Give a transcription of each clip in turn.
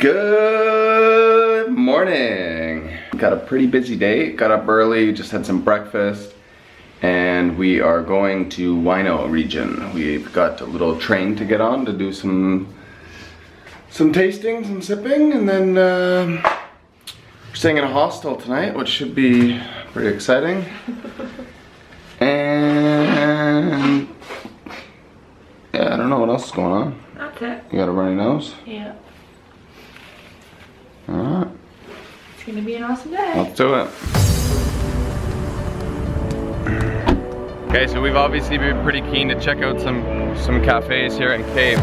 Good morning. Got a pretty busy day. Got up early, just had some breakfast, and we are going to Wino region. We've got a little train to get on to do some tasting, some sipping, and then we're staying in a hostel tonight, which should be pretty exciting. And yeah, I don't know what else is going on. That's it. You got a runny nose? Yeah. Alright. It's gonna be an awesome day. Let's do it. Okay, so we've obviously been pretty keen to check out some cafes here in Cape.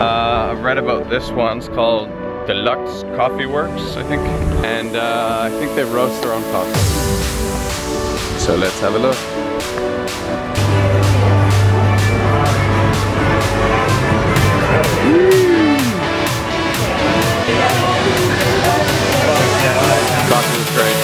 I've read about this one. It's called Deluxe Coffee Works, I think. And I think they roast their own coffee. So let's have a look. Coffee was great.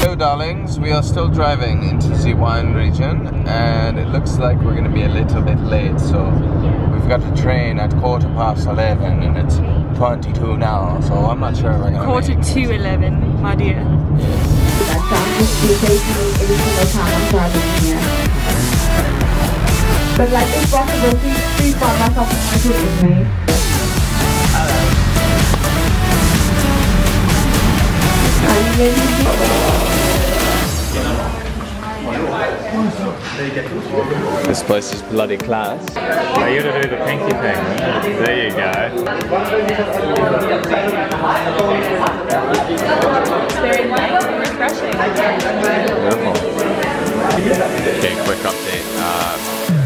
Hello darlings, we are still driving into the wine region and it looks like we're going to be a little bit late, so we've got the train at 11:15 and it's 22 now, so I'm not sure if I'm gonna 11:45, my dear. Yes. But like this possible, please find myself with me. This place is bloody class. I you to do the pinky thing. There you go. Okay, quick update.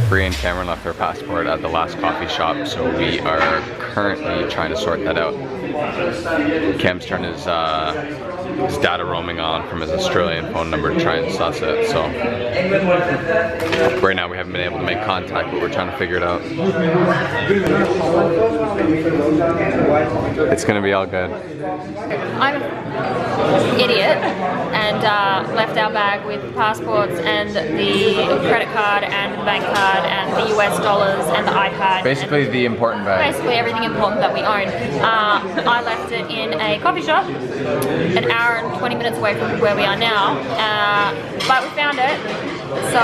Bree and Cameron left their passport at the last coffee shop, so we are currently trying to sort that out. Cam's turned his data roaming on from his Australian phone number to try and suss it, so right now we haven't been able to make contact, but we're trying to figure it out. It's gonna be all good. I'm an idiot and left our bag with passports and the credit card and the bank card and the US dollars and the iPad. Basically the important bag. Basically everything important that we own. I left it in a coffee shop an hour and 20 minutes away from where we are now, but we found it, so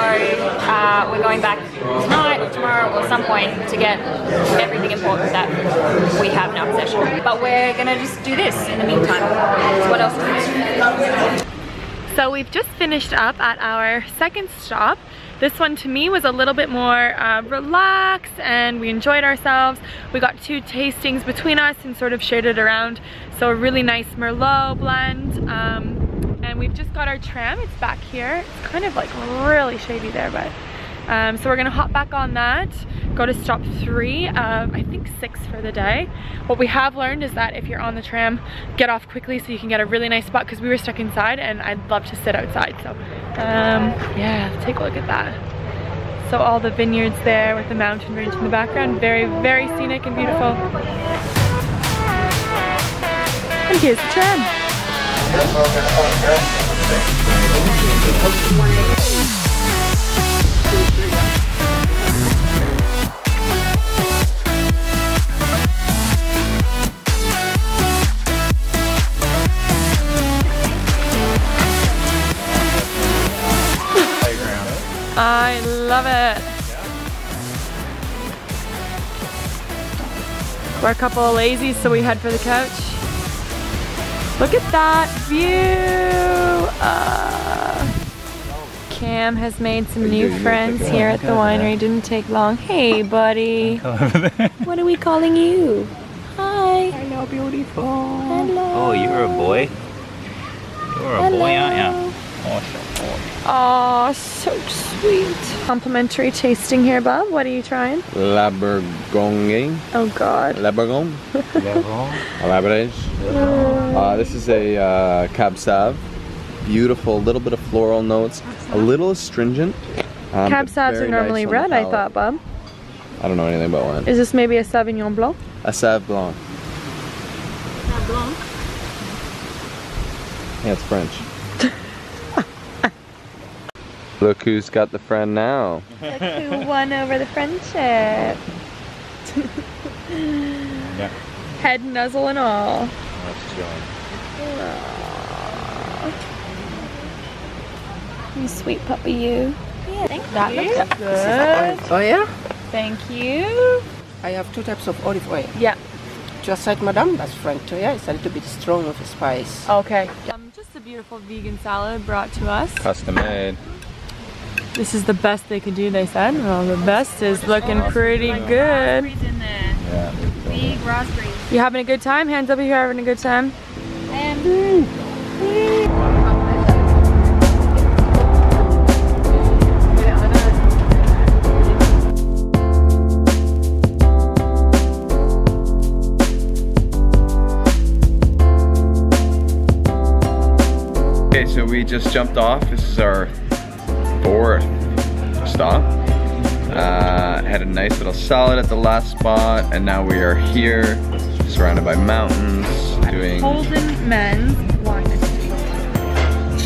we're going back tonight or tomorrow or some point to get everything important that we have in our possession. But we're gonna just do this in the meantime. What else is there? So we've just finished up at our second stop. This one to me was a little bit more relaxed and we enjoyed ourselves. We got two tastings between us and sort of shared it around. So a really nice Merlot blend. And we've just got our tram, it's back here. It's kind of like really shady there, but. So we're gonna hop back on that, go to stop 3, I think 6 for the day. What we have learned is that if you're on the tram, get off quickly so you can get a really nice spot, because we were stuck inside and I'd love to sit outside. So yeah, take a look at that. So all the vineyards there with the mountain range in the background, very, very scenic and beautiful. And here's the tram. I love it. We're a couple of lazy, so we head for the couch. Look at that view. Cam has made some new friends here at the winery. Didn't take long. Hey, buddy. What are we calling you? Hi. Hello, beautiful. Hello. Oh, you're a boy. You're a boy, aren't you? Awesome. Oh, so sweet. Complimentary tasting here, Bob. What are you trying? Le Bourgogne. Oh God. Le Bourgogne. This is a Cab Sauv. Beautiful, little bit of floral notes. A little astringent. Cab Sauvs are normally nice red, I thought, Bob. I don't know anything about wine. Is this maybe a Sauvignon Blanc? A Sauv Blanc. Blanc. Yeah, it's French. Look who's got the friend now. Look who won over the friendship. Yeah. Head, nuzzle, and all. That's John. You sweet puppy, you. Yeah, thank you. That looks good. Oh yeah? Thank you. I have two types of olive oil. Yeah. Just like Madame, that's French too, yeah? It's a little bit strong of a spice. Okay. Yeah. Just a beautiful vegan salad brought to us. Custom made. This is the best they could do, they said. Well, the best is looking pretty good. Yeah. Big raspberries. You having a good time? Hands up if you're having a good time. I am. Mm. Okay, so we just jumped off. This is our 4th stop. Had a nice little salad at the last spot, and now we are here, surrounded by mountains, doing Holden Men's Wine Estate.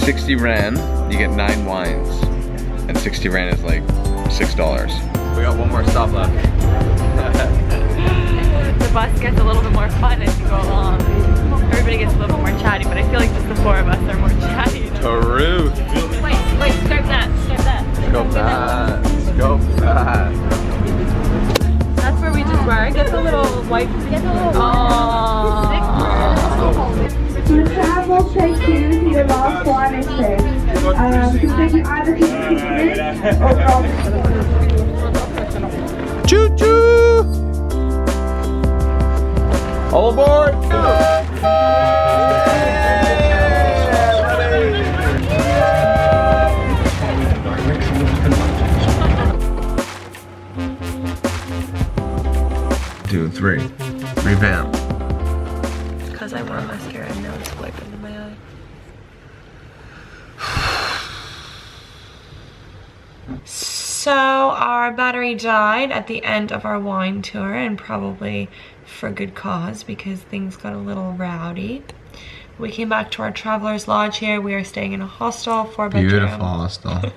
60 Rand, you get 9 wines, and 60 Rand is like $6. We got one more stop left. The bus gets a little bit more fun as you go along. Everybody gets a little more chatty, but I feel like just the 4 of us are more chatty. True. Wait, start that, start that. Go fast, go fast. That's where we just were. Get the little white. Get the little white. Your cab will take you to your last wine exchange. So you either can or choo choo! All aboard! Go! Two, three, revamp. Because I wore mascara and now it's wiping into my eye. So our battery died at the end of our wine tour, and probably for good cause because things got a little rowdy. We came back to our traveler's lodge here. We are staying in a hostel, 4-bedroom. Beautiful hostel.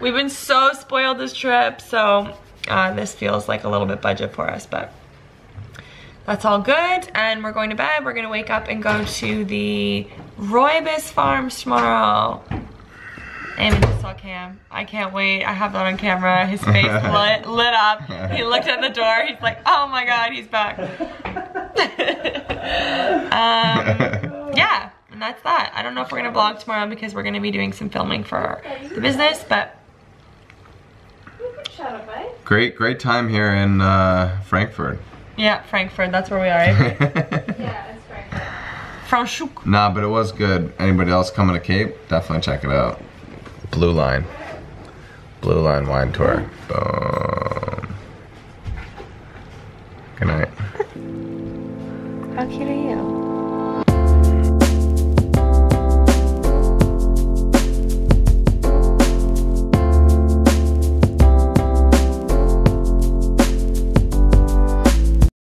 We've been so spoiled this trip, so this feels like a little bit budget for us, but that's all good. And we're going to bed. We're gonna wake up and go to the Rooibos farms tomorrow. Eamon just saw Cam. I can't wait. I have that on camera. His face lit up. He looked at the door. He's like, oh my god, he's back. Yeah, and that's that. I don't know if we're gonna vlog tomorrow because we're gonna be doing some filming for the business, but Great time here in Frankfurt. Yeah, Frankfurt, that's where we are. Yeah, it's Frankfurt. Franschhoek. Nah, but it was good. Anybody else coming to Cape? Definitely check it out. Blue Line. Blue Line wine tour. Boom.